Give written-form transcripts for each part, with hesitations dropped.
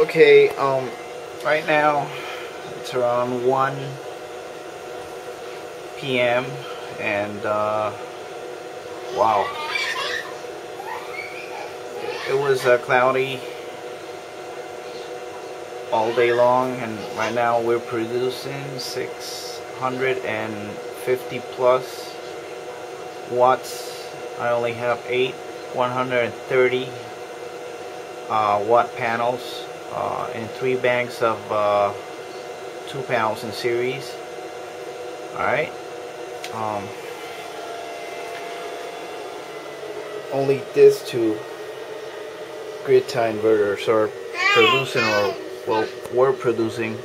Okay, right now it's around 1 p.m. and wow, it was cloudy all day long, and right now we're producing 650 plus watts. I only have 8 130 watt panels in 3 banks of 2 pounds in series. Alright, only these 2 grid tie inverters are producing, or well, we're producing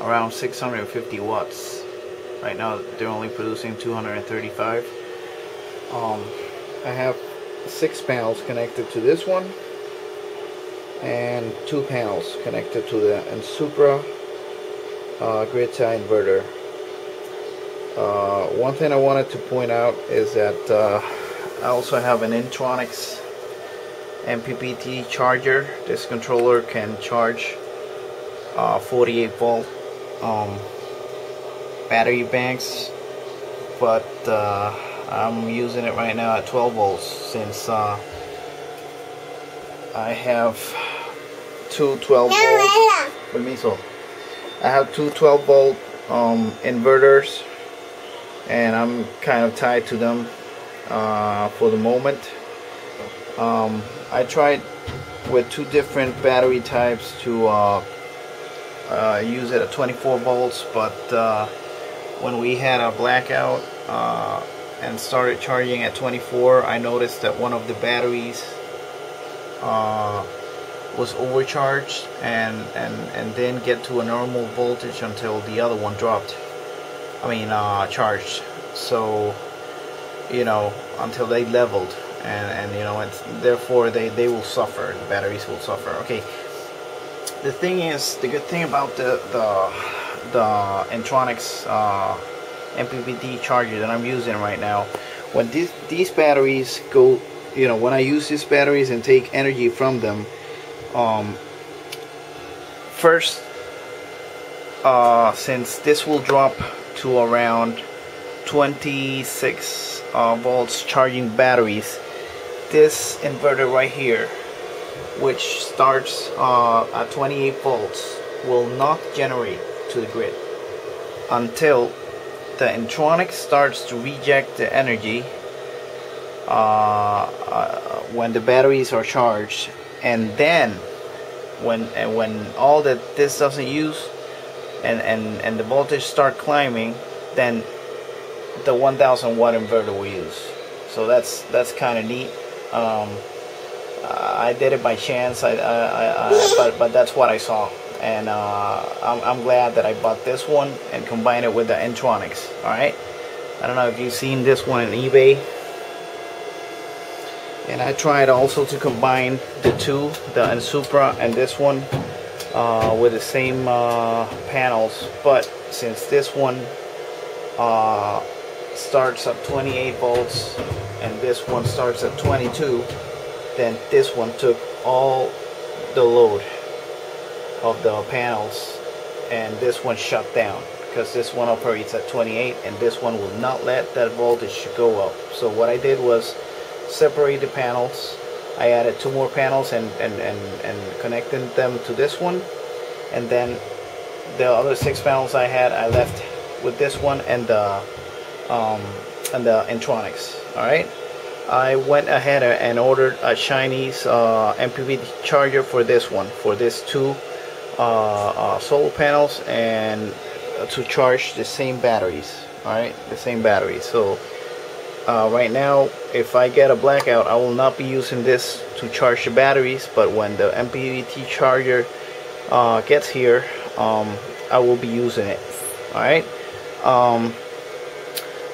around 650 watts. Right now they're only producing 235. I have 6 panels connected to this one and 2 panels connected to the Ensupra grid tie inverter. One thing I wanted to point out is that I also have an Intronics MPPT charger. This controller can charge 48 volt battery banks, but I'm using it right now at 12 volts since I have two 12 volt. With me, so I have two 12 volt inverters, and I'm kind of tied to them for the moment. I tried with 2 different battery types to use it at 24 volts, but when we had a blackout and started charging at 24, I noticed that one of the batteries was overcharged and didn't get to a normal voltage until the other one dropped. I mean charged. So, you know, until they leveled, and you know, and therefore they will suffer, the batteries will suffer. Okay, the thing is, the good thing about the Intronics MPPT charger that I'm using right now, when these batteries go, you know, when I use these batteries and take energy from them, first, since this will drop to around 26 volts charging batteries, this inverter right here, which starts at 28 volts, will not generate to the grid until the Intronics starts to reject the energy when the batteries are charged, and then when all that this doesn't use and the voltage start climbing, then the 1000 watt inverter we use. So that's kind of neat. I did it by chance, but that's what I saw, and I'm glad that I bought this one and combined it with the Intronics. All right, I don't know if you've seen this one on eBay, and I tried also to combine the 2, the Ensupra and this one, with the same panels, but since this one starts at 28 volts and this one starts at 22, then this one took all the load of the panels, and this one shut down because this one operates at 28 and this one will not let that voltage go up. So what I did was separate the panels. I added 2 more panels and connected them to this one, and then the other 6 panels I had, I left with this one and the Intronics. All right, I went ahead and ordered a Chinese MPPT charger for this one, for these 2 solar panels, and to charge the same batteries. All right, the same batteries. So right now, if I get a blackout, I will not be using this to charge the batteries, but when the MPPT charger gets here, I will be using it. All right.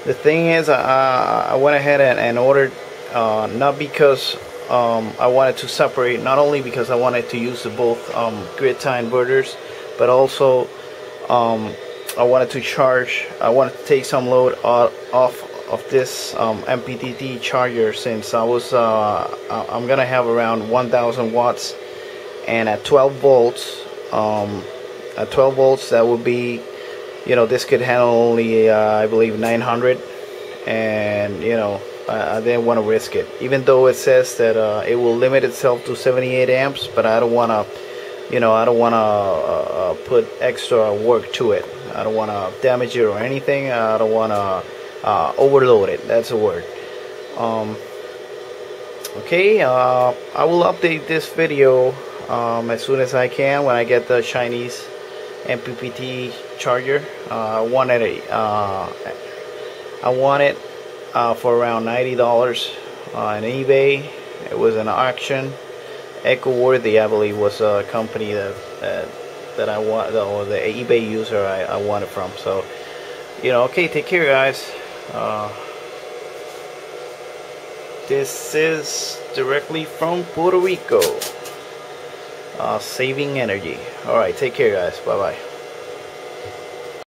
The thing is, I went ahead and ordered, not because I wanted to separate, not only because I wanted to use the both grid tie inverters, but also I wanted to charge, I wanted to take some load off of this MPPT charger, since I'm gonna have around 1000 watts and at 12 volts that would be, you know, this could handle only I believe 900, and you know, I didn't want to risk it, even though it says that it will limit itself to 78 amps, but I don't want to, you know, I don't want to put extra work to it. I don't want to damage it or anything. I don't want to overload it, that's the word. Okay, I will update this video as soon as I can when I get the Chinese MPPT charger. I want it for around $90 on eBay. It was an auction. EchoWorthy, I believe, was a company that I want, or the eBay user I want it from. So, you know, okay, take care, guys. This is directly from Puerto Rico. Saving energy. All right, take care, guys. Bye bye.